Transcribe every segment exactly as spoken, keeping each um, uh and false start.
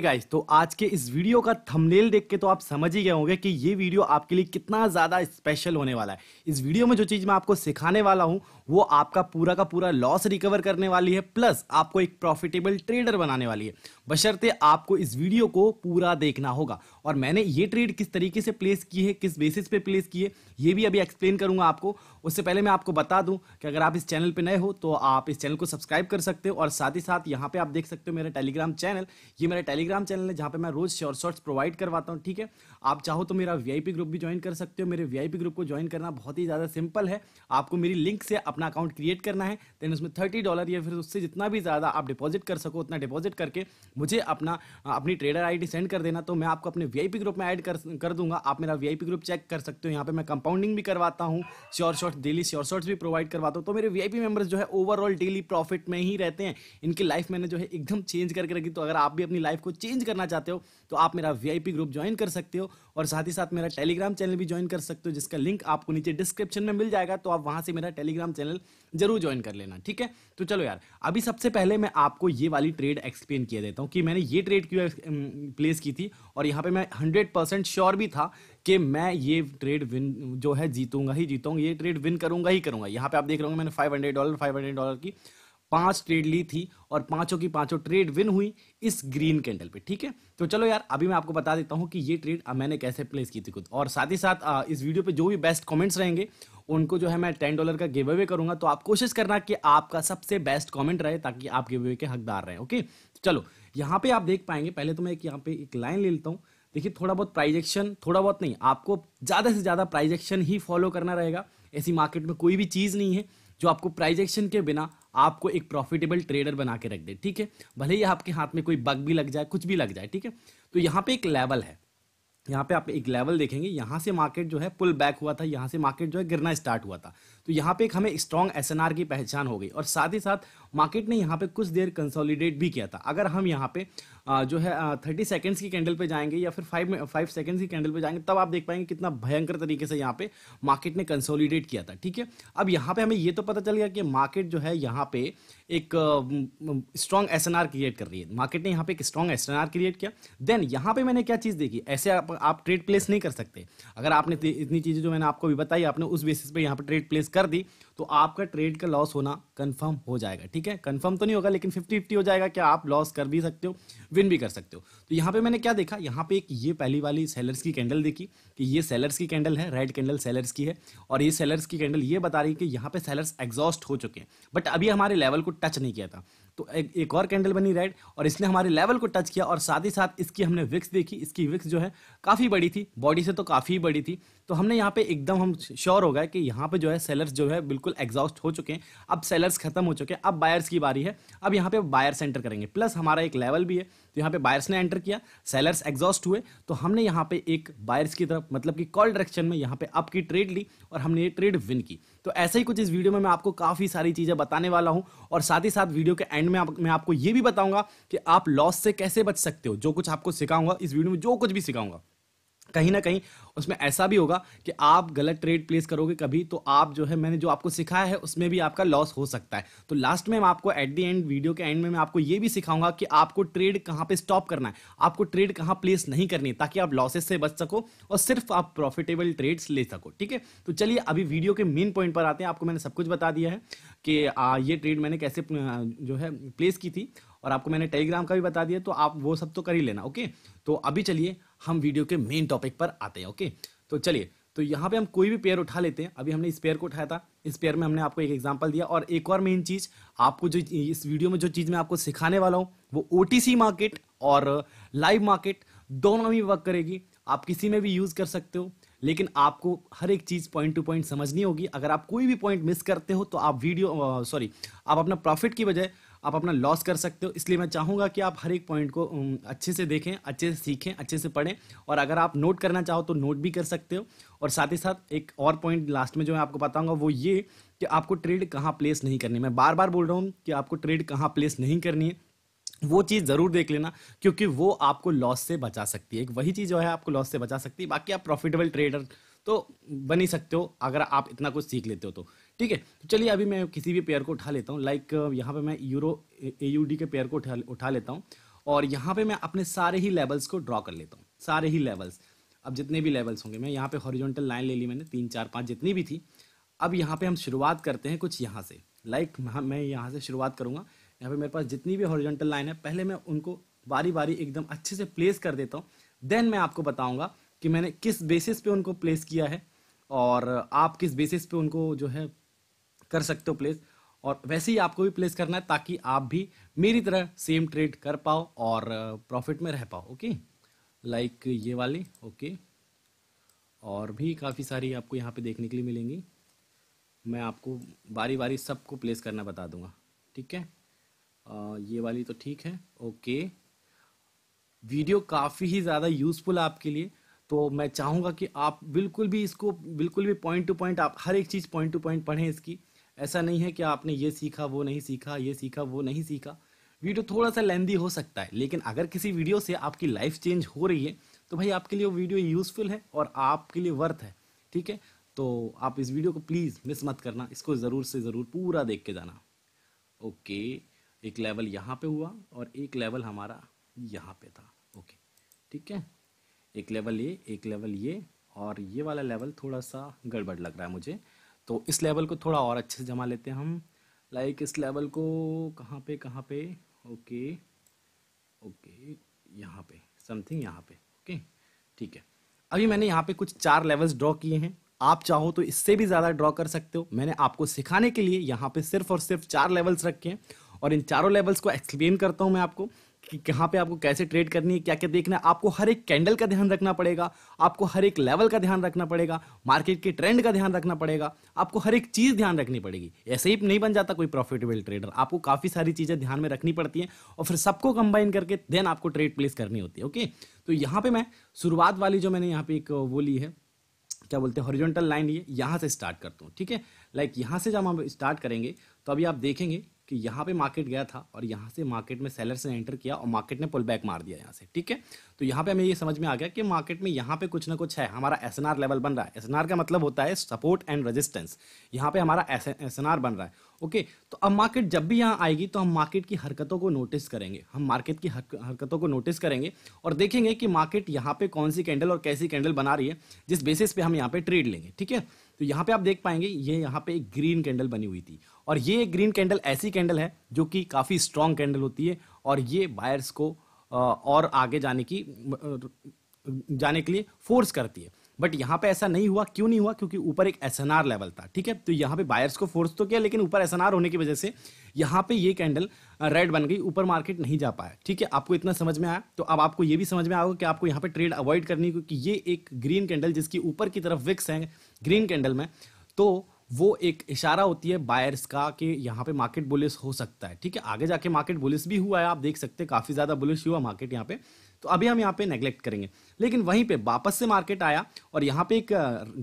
Hey guys, तो आज के इस वीडियो का थंबनेल देख के तो आप समझ ही गए होंगे कि ये वीडियो आपके लिए कितना ज़्यादा स्पेशल होने वाला है। इस वीडियो में जो चीज़ मैं आपको सिखाने वाला हूँ वो आपका पूरा का पूरा लॉस रिकवर करने वाली है, प्लस आपको एक प्रॉफिटेबल ट्रेडर बनाने वाली है, बशर्ते आपको इस वीडियो को पूरा देखना होगा। और मैंने ये ट्रेड किस तरीके से प्लेस की है, किस बेसिस पे प्लेस की है, ये भी अभी एक्सप्लेन करूँगा आपको। उससे पहले मैं आपको बता दूँ कि अगर आप इस चैनल पर नए हो तो आप इस चैनल को सब्सक्राइब कर सकते हो, और साथ ही साथ यहाँ पर आप देख सकते हो मेरा टेलीग्राम चैनल। ये मेरा टेलीग्राम चैनल है जहाँ पे मैं रोज शॉर्ट शॉर्ट्स प्रोवाइड करवाता हूँ, ठीक है। आप चाहो तो मेरा वीआईपी ग्रुप भी ज्वाइन कर सकते हो। मेरे वीआईपी ग्रुप को ज्वाइन करना बहुत ही ज़्यादा सिंपल है। आपको मेरी लिंक से अपना अकाउंट क्रिएट करना है, देन उसमें थर्टी डॉलर या फिर उससे जितना भी ज़्यादा आप डिपॉजिट कर सको उतना डिपॉजिट करके मुझे अपना अपनी ट्रेडर आई डी सेंड कर देना, तो मैं आपको अपने वीआईपी ग्रुप में ऐड कर कर दूंगा। आप मेरा वीआईपी ग्रुप चेक कर सकते हो। यहाँ पर मैं कंपाउंडिंग भी करवाता हूँ, short shorts daily short shorts भी प्रोवाइड करवाता हूँ। तो मेरे वीआईपी मेंबर्स जो है ओवरऑल डेली प्रॉफिट में ही रहते हैं। इनकी लाइफ मैंने जो है एकदम चेंज करके रखी। तो अगर आप भी अपनी लाइफ को चेंज करना चाहते हो तो आप मेरा वीआईपी ग्रुप ज्वाइन कर सकते हो, और साथ ही साथ मेरा टेलीग्राम चैनल भी ज्वाइन कर सकते हो, जिसका लिंक आपको नीचे डिस्क्रिप्शन में मिल जाएगा। तो आप वहां से मेरा टेलीग्राम चैनल जरूर ज्वाइन कर लेना, ठीक है। तो चलो यार, अभी सबसे पहले मैं आपको ये वाली ट्रेड एक्सप्लेन किया देता हूं कि मैंने ये ट्रेड क्यों प्लेस की थी, और यहाँ पे मैं हंड्रेड परसेंट श्योर भी था कि मैं ये ट्रेड विन जो है जीतूंगा ही जीतूंगा, ये ट्रेड विन करूंगा ही करूंगा। यहाँ पे आप देख रहे हो मैंने five hundred dollar five hundred dollar की पांच ट्रेड ली थी, और पांचों की पांचों ट्रेड विन हुई इस ग्रीन कैंडल पे, ठीक है। तो चलो यार, अभी मैं आपको बता देता हूँ कि ये ट्रेड मैंने कैसे प्लेस की थी खुद, और साथ ही साथ इस वीडियो पे जो भी बेस्ट कमेंट्स रहेंगे उनको जो है मैं टेन डॉलर का गिव अवे करूंगा। तो आप कोशिश करना कि आपका सबसे बेस्ट कमेंट रहे, ताकि आप गिव अवे के हकदार रहें, ओके। चलो यहाँ पे आप देख पाएंगे, पहले तो मैं एक यहाँ पे एक लाइन ले लेता हूँ। देखिए, थोड़ा बहुत प्राइजेक्शन, थोड़ा बहुत नहीं, आपको ज़्यादा से ज़्यादा प्राइजेक्शन ही फॉलो करना रहेगा। ऐसी मार्केट में कोई भी चीज़ नहीं है जो आपको प्राइजेक्शन के बिना आपको एक प्रॉफिटेबल ट्रेडर बना के रख दे, ठीक है। भले ही आपके हाथ में कोई बग भी लग जाए, कुछ भी लग जाए, ठीक है। तो यहाँ पे एक लेवल है, यहाँ पे आप एक लेवल देखेंगे, यहाँ से मार्केट जो है पुल बैक हुआ था, यहाँ से मार्केट जो है गिरना स्टार्ट हुआ था। तो यहाँ पे एक हमें स्ट्रॉन्ग एसएनआर की पहचान हो गई, और साथ ही साथ मार्केट ने यहाँ पे कुछ देर कंसोलिडेट भी किया था। अगर हम यहाँ पे जो है थर्टी सेकेंड्स की कैंडल पे जाएंगे या फिर फाइव फाइव सेकेंड्स की कैंडल पे जाएंगे, तब आप देख पाएंगे कितना भयंकर तरीके से यहाँ पे मार्केट ने कंसोलिडेट किया था, ठीक है। अब यहाँ पे हमें ये तो पता चल गया कि मार्केट जो है यहाँ पे एक स्ट्रॉन्ग एसएनआर क्रिएट कर रही है। मार्केट ने यहाँ पे एक स्ट्रॉन्ग एसएनआर क्रिएट किया। देन यहाँ पे मैंने क्या चीज़ देखी, ऐसे आप, आप ट्रेड प्लेस नहीं कर सकते। अगर आपने इतनी चीज़ें जो मैंने आपको भी बताई, आपने उस बेसिस पे यहाँ पे ट्रेड प्लेस कर दी, तो आपका ट्रेड का लॉस होना कंफर्म हो जाएगा, ठीक है। कंफर्म तो नहीं होगा, लेकिन फिफ्टी फिफ्टी हो जाएगा कि आप लॉस कर भी सकते हो, विन भी कर सकते हो। तो यहाँ पे मैंने क्या देखा, यहाँ पे एक ये पहली वाली सेलर्स की कैंडल देखी कि ये सेलर्स की कैंडल है, रेड कैंडल सेलर्स की है, और ये सेलर्स की कैंडल ये बता रही है कि यहाँ पे सेलर्स एग्जॉस्ट हो चुके हैं, बट अभी हमारे लेवल को टच नहीं किया था। तो एक, एक और कैंडल बनी रेड, और इसने हमारे लेवल को टच किया, और साथ ही साथ इसकी हमने विक्स देखी। इसकी विक्स जो है काफ़ी बड़ी थी, बॉडी से तो काफ़ी बड़ी थी। तो हमने यहाँ पे एकदम हम श्योर हो गए कि यहाँ पे जो है सेलर्स जो है बिल्कुल एग्जॉस्ट हो चुके हैं, अब सेलर्स खत्म हो चुके हैं, अब बायर्स की बारी है। अब यहाँ पे बायर्स एंटर करेंगे, प्लस हमारा एक लेवल भी है, तो यहाँ पे बायर्स ने एंटर किया, सेलर्स एग्जॉस्ट हुए, तो हमने यहाँ पे एक बायर्स की तरफ मतलब कि कॉल डायरेक्शन में यहाँ पे अप की ट्रेड ली, और हमने ये ट्रेड विन की। तो ऐसे ही कुछ इस वीडियो में मैं आपको काफ़ी सारी चीज़ें बताने वाला हूँ, और साथ ही साथ वीडियो के एंड में आप, मैं आपको ये भी बताऊंगा कि आप लॉस से कैसे बच सकते हो। जो कुछ आपको सिखाऊंगा इस वीडियो में, जो कुछ भी सिखाऊंगा, कहीं ना कहीं उसमें ऐसा भी होगा कि आप गलत ट्रेड प्लेस करोगे कभी, तो आप जो है मैंने जो आपको सिखाया है उसमें भी आपका लॉस हो सकता है। तो लास्ट में मैं आपको एट दी एंड वीडियो के एंड में मैं आपको ये भी सिखाऊंगा कि आपको ट्रेड कहाँ पे स्टॉप करना है, आपको ट्रेड कहाँ प्लेस नहीं करनी है, ताकि आप लॉसेस से बच सको और सिर्फ आप प्रॉफिटेबल ट्रेड्स ले सको, ठीक है। तो चलिए अभी वीडियो के मेन पॉइंट पर आते हैं। आपको मैंने सब कुछ बता दिया है कि ये ट्रेड मैंने कैसे जो है प्लेस की थी, और आपको मैंने टेलीग्राम का भी बता दिया, तो आप वो सब तो कर ही लेना, ओके। तो अभी चलिए हम वीडियो के मेन टॉपिक पर आते हैं, ओके। तो चलिए, तो यहाँ पे हम कोई भी पेयर उठा लेते हैं। अभी हमने इस पेयर को उठाया था, इस पेयर में हमने आपको एक एग्जांपल दिया, और एक और मेन चीज़ आपको जो इस वीडियो में जो चीज़ मैं आपको सिखाने वाला हूँ वो ओटीसी मार्केट और लाइव मार्केट दोनों में वर्क करेगी। आप किसी में भी यूज़ कर सकते हो, लेकिन आपको हर एक चीज़ पॉइंट टू पॉइंट समझनी होगी। अगर आप कोई भी पॉइंट मिस करते हो तो आप वीडियो सॉरी आप अपना प्रॉफिट की बजाय आप अपना लॉस कर सकते हो। इसलिए मैं चाहूँगा कि आप हर एक पॉइंट को अच्छे से देखें, अच्छे से सीखें, अच्छे से पढ़ें, और अगर आप नोट करना चाहो तो नोट भी कर सकते हो। और साथ ही साथ एक और पॉइंट लास्ट में जो मैं आपको बताऊँगा वो ये कि आपको ट्रेड कहाँ प्लेस नहीं करनी। मैं बार बार बोल रहा हूँ कि आपको ट्रेड कहाँ प्लेस नहीं करनी है, वो चीज़ ज़रूर देख लेना, क्योंकि वो आपको लॉस से बचा सकती है। एक वही चीज़ जो है आपको लॉस से बचा सकती है, बाकी आप प्रॉफिटेबल ट्रेडर तो बन ही सकते हो अगर आप इतना कुछ सीख लेते हो तो, ठीक है। तो चलिए अभी मैं किसी भी पेयर को उठा लेता हूँ, लाइक यहाँ पे मैं यूरो ए यू डी के पेयर को उठा उठा लेता हूँ, और यहाँ पे मैं अपने सारे ही लेवल्स को ड्रॉ कर लेता हूँ, सारे ही लेवल्स। अब जितने भी लेवल्स होंगे, मैं यहाँ पे हॉरिजॉन्टल लाइन ले ली मैंने, तीन चार पाँच जितनी भी थी। अब यहाँ पे हम शुरुआत करते हैं कुछ यहाँ से, लाइक मैं यहाँ से शुरुआत करूँगा। यहाँ पे मेरे पास जितनी भी हॉरिजॉन्टल लाइन है, पहले मैं उनको बारी बारी एकदम अच्छे से प्लेस कर देता हूँ। देन मैं आपको बताऊँगा कि मैंने किस बेसिस पे उनको प्लेस किया है और आप किस बेसिस पे उनको जो है कर सकते हो प्लेस, और वैसे ही आपको भी प्लेस करना है ताकि आप भी मेरी तरह सेम ट्रेड कर पाओ और प्रॉफिट में रह पाओ। ओके, लाइक ये वाली, ओके, और भी काफ़ी सारी आपको यहाँ पे देखने के लिए मिलेंगी। मैं आपको बारी बारी सबको प्लेस करना बता दूंगा, ठीक है। आ, ये वाली तो ठीक है, ओके। वीडियो काफ़ी ही ज़्यादा यूज़फुल आपके लिए, तो मैं चाहूँगा कि आप बिल्कुल भी इसको बिल्कुल भी पॉइंट टू पॉइंट आप हर एक चीज़ पॉइंट टू पॉइंट पढ़ें इसकी। ऐसा नहीं है कि आपने ये सीखा वो नहीं सीखा, ये सीखा वो नहीं सीखा। वीडियो थोड़ा सा लेंदी हो सकता है, लेकिन अगर किसी वीडियो से आपकी लाइफ चेंज हो रही है तो भाई आपके लिए वो वीडियो यूज़फुल है और आपके लिए वर्थ है, ठीक है। तो आप इस वीडियो को प्लीज़ मिस मत करना, इसको ज़रूर से ज़रूर पूरा देख के जाना। ओके, एक लेवल यहाँ पे हुआ और एक लेवल हमारा यहाँ पे था, ओके, ठीक है। एक लेवल ये, एक लेवल ये, और ये वाला लेवल थोड़ा सा गड़बड़ लग रहा है मुझे, तो इस लेवल को थोड़ा और अच्छे से जमा लेते हैं हम। लाइक इस लेवल को कहाँ पे कहाँ पे, ओके ओके, यहाँ पे समथिंग, यहाँ पे, ओके, ठीक है। अभी मैंने यहाँ पे कुछ चार लेवल्स ड्रॉ किए हैं, आप चाहो तो इससे भी ज़्यादा ड्रॉ कर सकते हो। मैंने आपको सिखाने के लिए यहाँ पे सिर्फ और सिर्फ चार लेवल्स रखे हैं, और इन चारों लेवल्स को एक्सप्लेन करता हूँ मैं आपको कि कहाँ पे आपको कैसे ट्रेड करनी है, क्या क्या देखना है। आपको हर एक कैंडल का ध्यान रखना पड़ेगा, आपको हर एक लेवल का ध्यान रखना पड़ेगा, मार्केट के ट्रेंड का ध्यान रखना पड़ेगा, आपको हर एक चीज़ ध्यान रखनी पड़ेगी। ऐसे ही नहीं बन जाता कोई प्रॉफिटेबल ट्रेडर, आपको काफ़ी सारी चीज़ें ध्यान में रखनी पड़ती हैं और फिर सबको कंबाइन करके देन आपको ट्रेड प्लेस करनी होती है। ओके, तो यहाँ पर मैं शुरुआत वाली जो मैंने यहाँ पर एक वो ली है, क्या बोलते हैं, हॉरिजॉन्टल लाइन ली है, यहाँ से स्टार्ट करता हूँ, ठीक है। लाइक यहाँ से जब हम स्टार्ट करेंगे तो अभी आप देखेंगे कि यहाँ पे मार्केट गया था और यहाँ से मार्केट में सेलर्स ने एंटर किया और मार्केट ने पुल बैक मार दिया यहाँ से, ठीक है। तो यहाँ पे हमें ये समझ में आ गया कि मार्केट में यहाँ पे कुछ ना कुछ है, हमारा एस एन आर लेवल बन रहा है। एस एन आर का मतलब होता है सपोर्ट एंड रेजिस्टेंस, यहाँ पे हमारा एस एन आर बन रहा है, ओके। तो अब मार्केट जब भी यहाँ आएगी तो हम मार्केट की हरकतों को नोटिस करेंगे, हम मार्केट की हरकतों को नोटिस करेंगे और देखेंगे कि मार्केट यहाँ पे कौन सी कैंडल और कैसी कैंडल बना रही है, जिस बेसिस पे हम यहाँ पे ट्रेड लेंगे, ठीक है। तो यहाँ पे आप देख पाएंगे ये यह यहाँ पे एक ग्रीन कैंडल बनी हुई थी, और ये ग्रीन कैंडल ऐसी कैंडल है जो कि काफ़ी स्ट्रॉन्ग कैंडल होती है, और ये बायर्स को और आगे जाने की जाने के लिए फोर्स करती है। बट यहाँ पे ऐसा नहीं हुआ, क्यों नहीं हुआ? क्योंकि ऊपर एक एस एन आर लेवल था, ठीक है। तो यहाँ पे बायर्स को फोर्स तो किया, लेकिन ऊपर एस एन आर होने की वजह से यहाँ पे ये कैंडल रेड बन गई, ऊपर मार्केट नहीं जा पाया, ठीक है। आपको इतना समझ में आया? तो अब आपको ये भी समझ में आएगा कि आपको यहाँ पे ट्रेड अवॉइड करनी है, क्योंकि ये एक ग्रीन कैंडल जिसकी ऊपर की तरफ विक्स है ग्रीन कैंडल में, तो वो एक इशारा होती है बायर्स का कि यहाँ पे मार्केट बुलिश हो सकता है, ठीक है। आगे जाके मार्केट बुलिश भी हुआ है, आप देख सकते हैं काफ़ी ज़्यादा बुलिश हुआ मार्केट यहाँ पे, तो अभी हम यहाँ पे नेगलेक्ट करेंगे। लेकिन वहीं पे वापस से मार्केट आया और यहाँ पे एक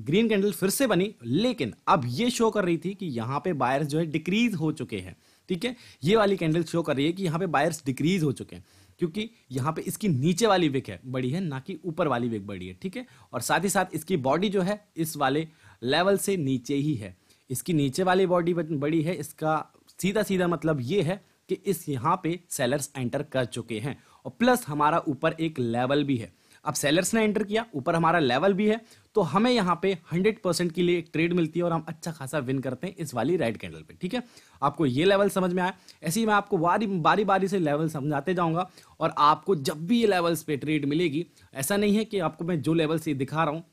ग्रीन कैंडल फिर से बनी, लेकिन अब ये शो कर रही थी कि यहाँ पे बायर्स जो है डिक्रीज हो चुके हैं, ठीक है। ये वाली कैंडल शो कर रही है कि यहाँ पे बायर्स डिक्रीज हो चुके हैं, क्योंकि यहाँ पे इसकी नीचे वाली विक है बड़ी है, ना कि ऊपर वाली विक बड़ी है, ठीक है। और साथ ही साथ इसकी बॉडी जो है इस वाले लेवल से नीचे ही है, इसकी नीचे वाली बॉडी बड़ी है। इसका सीधा सीधा मतलब ये है कि इस यहाँ पे सेलर्स एंटर कर चुके हैं, और प्लस हमारा ऊपर एक लेवल भी है। अब सेलर्स ने एंटर किया, ऊपर हमारा लेवल भी है, तो हमें यहाँ पे हंड्रेड परसेंट के लिए एक ट्रेड मिलती है और हम अच्छा खासा विन करते हैं इस वाली रेड कैंडल पे, ठीक है। आपको ये लेवल समझ में आया? ऐसे ही मैं आपको बारी बारी बारी से लेवल समझाते जाऊँगा, और आपको जब भी ये लेवल्स पे ट्रेड मिलेगी, ऐसा नहीं है कि आपको मैं जो लेवल से दिखा रहा हूँ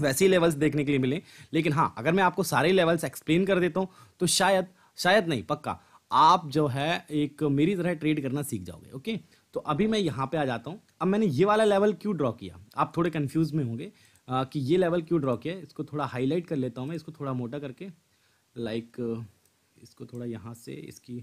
वैसे ही लेवल्स देखने के लिए मिले, लेकिन हाँ, अगर मैं आपको सारे लेवल्स एक्सप्लेन कर देता हूँ तो शायद शायद नहीं पक्का आप जो है एक मेरी तरह ट्रेड करना सीख जाओगे, ओके। तो अभी मैं यहाँ पे आ जाता हूँ। अब मैंने ये वाला लेवल क्यों ड्रॉ किया, आप थोड़े कंफ्यूज में होंगे आ, कि ये लेवल क्यों ड्रॉ किया। इसको थोड़ा हाईलाइट कर लेता हूँ मैं, इसको थोड़ा मोटा करके, लाइक इसको थोड़ा यहाँ से इसकी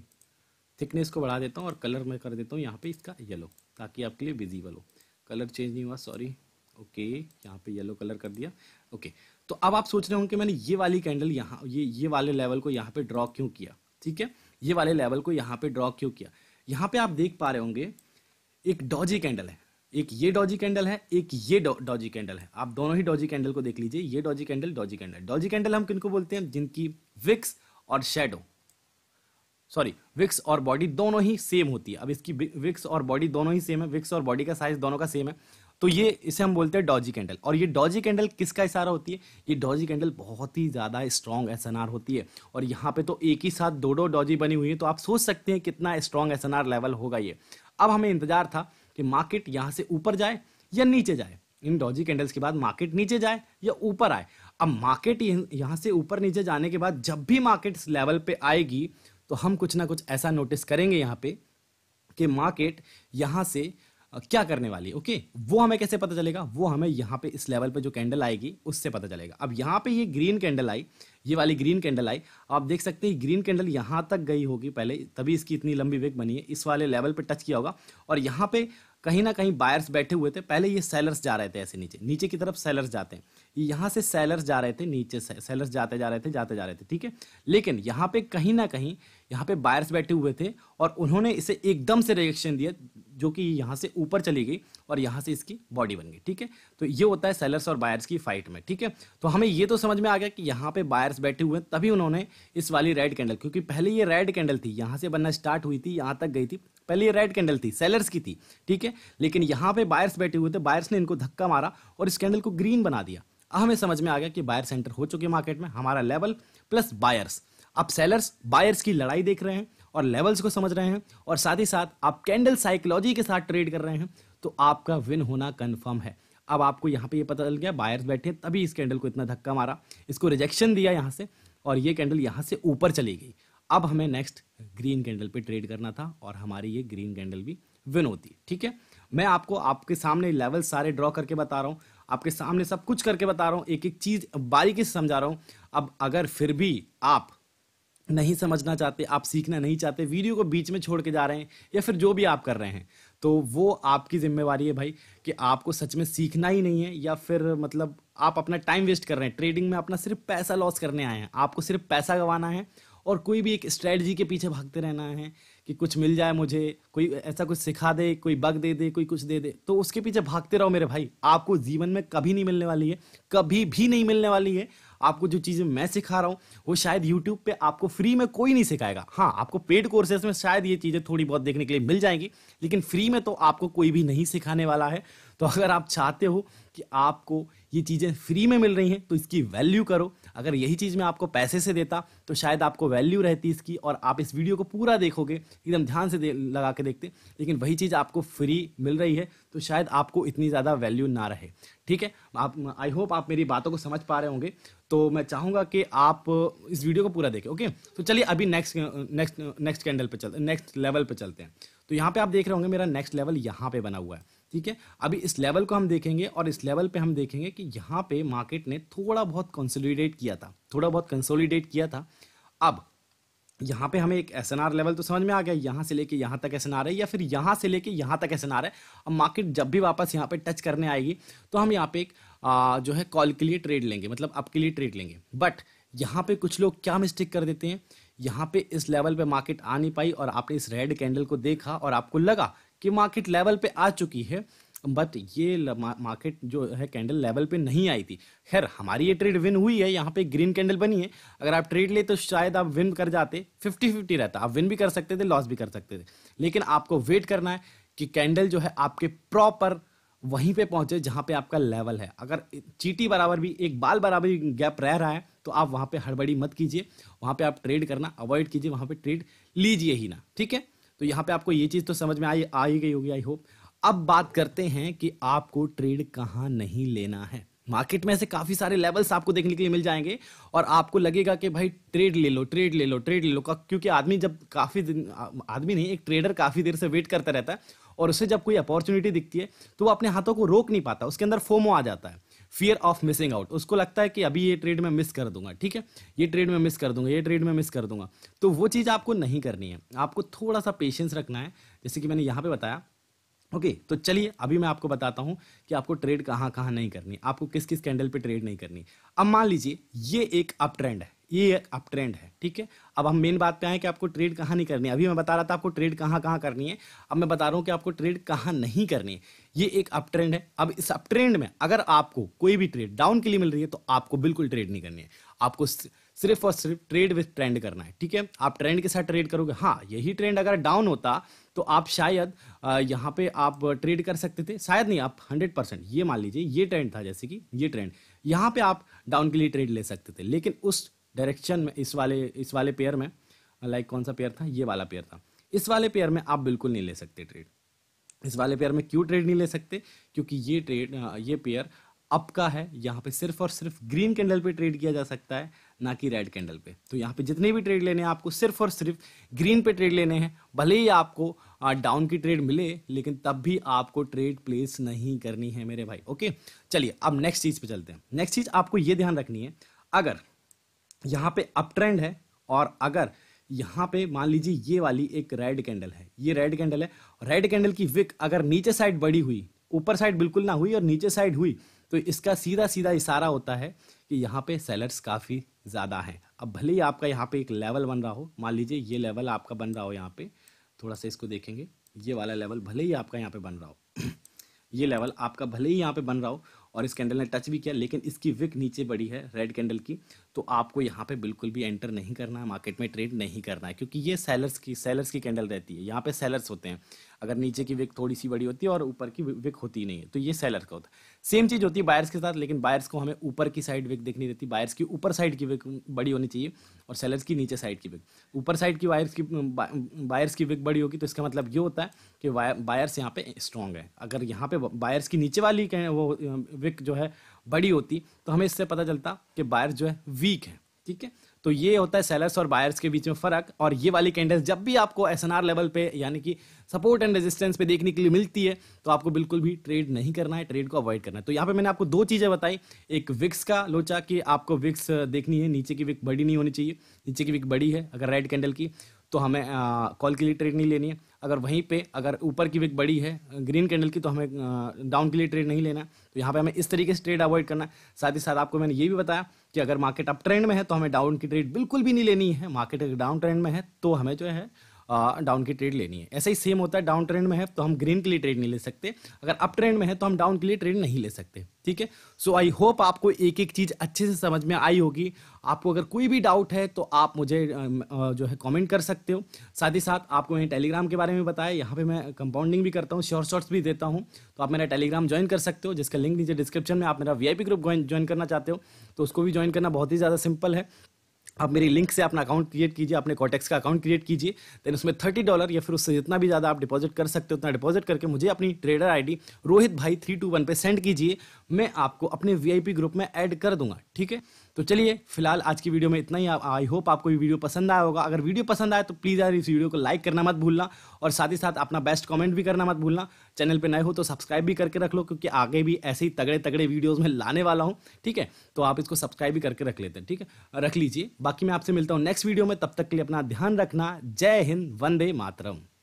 थिकनेस को बढ़ा देता हूँ और कलर मैं कर देता हूँ यहाँ पर इसका येलो, ताकि आपके लिए विजिबल हो। कलर चेंज नहीं हुआ, सॉरी, ओके, यहाँ पे येलो कलर कर दिया, ओके। तो अब आप सोच रहे होंगे कि मैंने ये वाली कैंडल यहाँ ये ये वाले लेवल को यहाँ पे ड्रॉ क्यों किया, ठीक है, ये वाले लेवल को यहाँ पे ड्रॉ क्यों किया। यहाँ पे आप देख पा रहे होंगे एक डॉजी कैंडल है, एक ये डॉजी कैंडल है, एक ये डॉजी कैंडल है। आप दोनों ही डॉजी कैंडल को देख लीजिए, ये doji candle, doji candle. Doji candle हम किनको बोलते हैं? जिनकी विक्स और शेडो, सॉरी विक्स और बॉडी दोनों ही सेम होती है। अब इसकी विक्स और बॉडी दोनों ही सेम है, विक्स और बॉडी का साइज दोनों का सेम है, तो ये इसे हम बोलते हैं डॉजी कैंडल। और ये डॉजी कैंडल किसका इशारा होती है, ये डॉजी कैंडल बहुत ही ज़्यादा स्ट्रॉन्ग एसएनआर होती है। और यहाँ पे तो एक ही साथ दो दो डॉजी बनी हुई है, तो आप सोच सकते हैं कितना स्ट्रॉन्ग एसएनआर लेवल होगा ये। अब हमें इंतजार था कि मार्केट यहाँ से ऊपर जाए या नीचे जाए, इन डॉजी कैंडल्स के बाद मार्केट नीचे जाए या ऊपर आए। अब मार्केट यहाँ से ऊपर नीचे जाने के बाद जब भी मार्केट इस लेवल पे आएगी तो हम कुछ ना कुछ ऐसा नोटिस करेंगे यहाँ पे कि मार्केट यहाँ से क्या करने वाली। ओके, वो हमें कैसे पता चलेगा, वो हमें यहाँ पे इस लेवल पे जो कैंडल आएगी उससे पता चलेगा। अब यहाँ पे ये ग्रीन कैंडल आई, ये वाली ग्रीन कैंडल आई, आप देख सकते हैं ग्रीन कैंडल यहाँ तक गई होगी पहले, तभी इसकी इतनी लंबी वेक बनी है, इस वाले लेवल पे टच किया होगा। और यहाँ पे कहीं ना कहीं बायर्स बैठे हुए थे, पहले ये सेलर्स जा रहे थे ऐसे नीचे, नीचे की तरफ सेलर्स जाते हैं, यहाँ से सेलर्स जा रहे थे नीचे, सेलर्स जाते जा रहे थे जाते जा रहे थे, ठीक है। लेकिन यहाँ पे कहीं ना कहीं यहाँ पे बायर्स बैठे हुए थे और उन्होंने इसे एकदम से रिएक्शन दिया, जो कि यहाँ से ऊपर चली गई और यहाँ से इसकी बॉडी बन गई, ठीक है। तो ये होता है सेलर्स और बायर्स की फाइट में, ठीक है। तो हमें ये तो समझ में आ गया कि यहाँ पे बायर्स बैठे हुए हैं, तभी उन्होंने इस वाली रेड कैंडल, क्योंकि पहले ये रेड कैंडल थी, यहाँ से बनना स्टार्ट हुई थी, यहाँ तक गई थी, पहले ये रेड कैंडल थी, सेलर्स की थी, ठीक है। लेकिन यहाँ पे बायर्स बैठे हुए थे, बायर्स ने इनको धक्का मारा और इस कैंडल को ग्रीन बना दिया। अब हमें समझ में आ गया कि बायर सेंटर हो चुके मार्केट में, हमारा लेवल प्लस बायर्स। अब सेलर्स बायर्स की लड़ाई देख रहे हैं और लेवल्स को समझ रहे हैं, और साथ ही साथ आप कैंडल साइकोलॉजी के साथ ट्रेड कर रहे हैं, तो आपका विन होना कंफर्म है। अब आपको यहाँ पे ये पता चल गया बायर्स बैठे, तभी इस कैंडल को इतना धक्का मारा, इसको रिजेक्शन दिया यहाँ से, और ये कैंडल यहाँ से ऊपर चली गई। अब हमें नेक्स्ट ग्रीन कैंडल पे ट्रेड करना था और हमारी ये ग्रीन कैंडल भी विन होती, ठीक है। मैं आपको आपके सामने लेवल सारे ड्रॉ करके बता रहा हूँ, आपके सामने सब कुछ करके बता रहा हूँ, एक एक चीज़ बारीकी से समझा रहा हूँ। अब अगर फिर भी आप नहीं समझना चाहते, आप सीखना नहीं चाहते, वीडियो को बीच में छोड़ के जा रहे हैं, या फिर जो भी आप कर रहे हैं, तो वो आपकी जिम्मेवारी है भाई कि आपको सच में सीखना ही नहीं है, या फिर मतलब आप अपना टाइम वेस्ट कर रहे हैं ट्रेडिंग में, अपना सिर्फ पैसा लॉस करने आए हैं, आपको सिर्फ पैसा गंवाना है और कोई भी एक स्ट्रेटजी के पीछे भागते रहना है कि कुछ मिल जाए मुझे, कोई ऐसा कुछ सिखा दे, कोई बग दे दे, कोई कुछ दे दे, तो उसके पीछे भागते रहो मेरे भाई। आपको जीवन में कभी नहीं मिलने वाली है, कभी भी नहीं मिलने वाली है। आपको जो चीज़ें मैं सिखा रहा हूँ वो शायद यूट्यूब पे आपको फ्री में कोई नहीं सिखाएगा। हाँ, आपको पेड कोर्सेज में शायद ये चीज़ें थोड़ी बहुत देखने के लिए मिल जाएंगी, लेकिन फ्री में तो आपको कोई भी नहीं सिखाने वाला है। तो अगर आप चाहते हो कि आपको ये चीज़ें फ्री में मिल रही हैं तो इसकी वैल्यू करो। अगर यही चीज़ मैं आपको पैसे से देता तो शायद आपको वैल्यू रहती इसकी, और आप इस वीडियो को पूरा देखोगे, एकदम ध्यान से लगा के देखते, लेकिन वही चीज़ आपको फ्री मिल रही है तो शायद आपको इतनी ज़्यादा वैल्यू ना रहे, ठीक है। आप, आई होप आप मेरी बातों को समझ पा रहे होंगे। तो मैं चाहूँगा कि आप इस वीडियो को पूरा देखें, ओके। तो चलिए अभी नेक्स्ट नेक्स्ट नेक्स्ट कैंडल पे चल नेक्स्ट लेवल पे चलते हैं। तो यहाँ पे आप देख रहे होंगे मेरा नेक्स्ट लेवल यहाँ पे बना हुआ है, ठीक है। अभी इस लेवल को हम देखेंगे, और इस लेवल पे हम देखेंगे कि यहाँ पे मार्केट ने थोड़ा बहुत कंसोलिडेट किया था, थोड़ा बहुत कंसोलिडेट किया था। अब यहाँ पे हमें एक एस एन आर लेवल तो समझ में आ गया, यहाँ से लेके यहाँ तक एस एन आर है, या फिर यहाँ से लेके यहाँ तक एस एन आर है। अब मार्केट जब भी वापस यहाँ पे टच करने आएगी तो हम यहाँ पे एक आ, जो है कॉल के लिए ट्रेड लेंगे, मतलब अप के लिए ट्रेड लेंगे। बट यहाँ पे कुछ लोग क्या मिस्टेक कर देते हैं, यहाँ पे इस लेवल पे मार्केट आ नहीं पाई और आपने इस रेड कैंडल को देखा और आपको लगा कि मार्केट लेवल पे आ चुकी है, बट ये मार्केट जो है कैंडल लेवल पे नहीं आई थी। खैर, हमारी ये ट्रेड विन हुई है, यहाँ पे ग्रीन कैंडल बनी है। अगर आप ट्रेड ले तो शायद आप विन कर जाते, फिफ्टी फिफ्टी रहता, आप विन भी कर सकते थे, लॉस भी कर सकते थे। लेकिन आपको वेट करना है कि कैंडल जो है आपके प्रॉपर वहीं पे पहुंचे जहाँ पे आपका लेवल है। अगर चीटी बराबर भी, एक बाल बराबर भी गैप रह रहा है तो आप वहाँ पे हड़बड़ी मत कीजिए, वहाँ पे आप ट्रेड करना अवॉइड कीजिए, वहाँ पे ट्रेड लीजिए ही ना, ठीक है। तो यहाँ पे आपको ये चीज़ तो समझ में आई आई गई होगी, आई होप। अब बात करते हैं कि आपको ट्रेड कहाँ नहीं लेना है। मार्केट में से काफ़ी सारे लेवल्स आपको देखने के लिए मिल जाएंगे और आपको लगेगा कि भाई ट्रेड ले लो, ट्रेड ले लो, ट्रेड ले लो, क्योंकि आदमी जब काफ़ी दिन, आदमी नहीं, एक ट्रेडर काफ़ी देर से वेट करता रहता है और उससे जब कोई अपॉर्चुनिटी दिखती है तो वो अपने हाथों को रोक नहीं पाता, उसके अंदर फोमो आ जाता है, फियर ऑफ मिसिंग आउट। उसको लगता है कि अभी ये ट्रेड में मिस कर दूंगा, ठीक है, ये ट्रेड में मिस कर दूंगा, ये ट्रेड में मिस कर दूंगा। तो वो चीज़ आपको नहीं करनी है, आपको थोड़ा सा पेशेंस रखना है, जैसे कि मैंने यहाँ पे बताया, ओके। तो चलिए अभी मैं आपको बताता हूँ कि आपको ट्रेड कहाँ कहाँ नहीं करनी, आपको किस किस कैंडल पर ट्रेड नहीं करनी। अब मान लीजिए ये एक अप ट्रेंड है, ये एक अप ट्रेंड है, ठीक है। अब हम मेन बात पे आए कि आपको ट्रेड कहाँ नहीं करनी है। अभी मैं बता रहा था आपको ट्रेड कहाँ कहाँ करनी है, अब मैं बता रहा हूँ कि आपको ट्रेड कहाँ नहीं करनी है। ये एक अप ट्रेंड है, अब इस अप ट्रेंड में अगर आपको कोई भी ट्रेड डाउन के लिए मिल रही है तो आपको बिल्कुल ट्रेड नहीं करनी है। आपको सिर्फ और सिर्फ ट्रेड विद ट्रेंड करना है। ठीक है, आप ट्रेंड के साथ ट्रेड करोगे। हाँ, यही ट्रेंड अगर डाउन होता तो आप शायद यहाँ पे आप ट्रेड कर सकते थे, शायद नहीं, आप हंड्रेड परसेंट, ये मान लीजिए ये ट्रेंड था, जैसे कि ये ट्रेंड, यहाँ पे आप डाउन के लिए ट्रेड ले सकते थे। लेकिन उस डायरेक्शन में इस वाले इस वाले पेयर में, लाइक कौन सा पेयर था, ये वाला पेयर था, इस वाले पेयर में आप बिल्कुल नहीं ले सकते ट्रेड। इस वाले पेयर में क्यों ट्रेड नहीं ले सकते? क्योंकि ये ट्रेड ये पेयर अप का है, यहाँ पे सिर्फ और सिर्फ ग्रीन कैंडल पे ट्रेड किया जा सकता है, ना कि रेड कैंडल पे। तो यहाँ पे जितने भी ट्रेड लेने हैं आपको सिर्फ और सिर्फ ग्रीन पे ट्रेड लेने हैं। भले ही आपको डाउन की ट्रेड मिले, लेकिन तब भी आपको ट्रेड प्लेस नहीं करनी है मेरे भाई। ओके, चलिए अब नेक्स्ट चीज़ पे चलते हैं। नेक्स्ट चीज़ आपको ये ध्यान रखनी है, अगर यहाँ पे अप ट्रेंड है और अगर यहाँ पे मान लीजिए ये वाली एक रेड कैंडल है, ये रेड कैंडल है, रेड कैंडल की विक अगर नीचे साइड बड़ी हुई, ऊपर साइड बिल्कुल ना हुई और नीचे साइड हुई, तो इसका सीधा सीधा इशारा होता है कि यहाँ पे सेलर्स काफ़ी ज़्यादा हैं। अब भले ही आपका यहाँ पे एक लेवल बन रहा हो, मान लीजिए ये लेवल आपका बन रहा हो, यहाँ पे थोड़ा सा इसको देखेंगे, ये वाला लेवल भले ही आपका यहाँ पे बन रहा हो, ये लेवल आपका भले ही यहाँ पे बन रहा हो और इस कैंडल ने टच भी किया, लेकिन इसकी विक नीचे बड़ी है रेड कैंडल की, तो आपको यहाँ पे बिल्कुल भी एंटर नहीं करना है, मार्केट में ट्रेड नहीं करना है, क्योंकि ये सेलर्स की सेलर्स की कैंडल रहती है। यहाँ पे सेलर्स होते हैं, अगर नीचे की विक थोड़ी सी बड़ी होती है और ऊपर की विक होती ही नहीं है, तो ये सेलर का होता है। सेम चीज़ होती है बायर्स के साथ, लेकिन बायर्स को हमें ऊपर की साइड विक देखनी रहती है, बायर्स की ऊपर साइड की विक बड़ी होनी चाहिए और सेलर्स की नीचे साइड की विक। ऊपर साइड की बायर्स की बायर्स की विक बड़ी होगी तो इसका मतलब ये होता है कि बायर्स यहाँ पे स्ट्रॉन्ग है। अगर यहाँ पे बायर्स की नीचे वाली वो विक जो है बड़ी होती तो हमें इससे पता चलता कि बायर्स जो है वीक है। ठीक है, तो ये होता है सेलर्स और बायर्स के बीच में फ़र्क। और ये वाली कैंडल्स जब भी आपको एसएनआर लेवल पे, यानी कि सपोर्ट एंड रेजिस्टेंस पे देखने के लिए मिलती है, तो आपको बिल्कुल भी ट्रेड नहीं करना है, ट्रेड को अवॉइड करना है। तो यहाँ पे मैंने आपको दो चीज़ें बताई, एक विक्स का लोचा कि आपको विक्स देखनी है, नीचे की विक बड़ी नहीं होनी चाहिए, नीचे की विक बड़ी है अगर रेड कैंडल की तो हमें कॉल के लिए ट्रेड नहीं लेनी है, अगर वहीं पे अगर ऊपर की विक बड़ी है ग्रीन कैंडल की तो हमें डाउन के लिए ट्रेड नहीं लेना है। तो यहाँ पे हमें इस तरीके से ट्रेड अवॉइड करना है। साथ ही साथ आपको मैंने ये भी बताया कि अगर मार्केट अप ट्रेंड में है तो हमें डाउन की ट्रेड बिल्कुल भी नहीं लेनी है, मार्केट अगर डाउन ट्रेंड में है तो हमें जो है डाउन की ट्रेड लेनी है। ऐसा ही सेम होता है, डाउन ट्रेंड में है तो हम ग्रीन के लिए ट्रेड नहीं ले सकते, अगर अप ट्रेंड में है तो हम डाउन के लिए ट्रेड नहीं ले सकते। ठीक है, सो आई होप आपको एक एक चीज़ अच्छे से समझ में आई होगी। आपको अगर कोई भी डाउट है तो आप मुझे जो है कमेंट कर सकते हो। साथ ही साथ आपको मैंने टेलीग्राम के बारे में बताया, यहाँ पे मैं कंपाउंडिंग भी करता हूँ, शॉर्ट शॉर्ट्स भी देता हूँ, तो आप मेरा टेलीग्राम ज्वाइन कर सकते हो जिसका लिंक नीचे डिस्क्रिप्शन में। आप मेरा V I P group join करना चाहते हो तो उसको भी ज्वाइन करना बहुत ही ज़्यादा सिंपल है। आप मेरी लिंक से अपना अकाउंट क्रिएट कीजिए, अपने कॉटेक्स का अकाउंट क्रिएट कीजिए, देन उसमें थर्टी डॉलर या फिर उससे जितना भी ज़्यादा आप डिपॉजिट कर सकते हो उतना डिपॉजिट करके मुझे अपनी ट्रेडर आईडी रोहित भाई थ्री टू वन पे सेंड कीजिए, मैं आपको अपने वीआईपी ग्रुप में ऐड कर दूंगा। ठीक है, तो चलिए फिलहाल आज की वीडियो में इतना ही। आई होप आपको ये वीडियो पसंद आया होगा। अगर वीडियो पसंद आए तो प्लीज़ यार इस वीडियो को लाइक करना मत भूलना और साथ ही साथ अपना बेस्ट कमेंट भी करना मत भूलना। चैनल पे नए हो तो सब्सक्राइब भी करके रख लो, क्योंकि आगे भी ऐसे ही तगड़े तगड़े वीडियोज़ में लाने वाला हूँ। ठीक है, तो आप इसको सब्सक्राइब भी करके रख लेते हैं, ठीक है, रख लीजिए। बाकी मैं आपसे मिलता हूँ नेक्स्ट वीडियो में, तब तक के लिए अपना ध्यान रखना। जय हिंद, वंदे मातरम।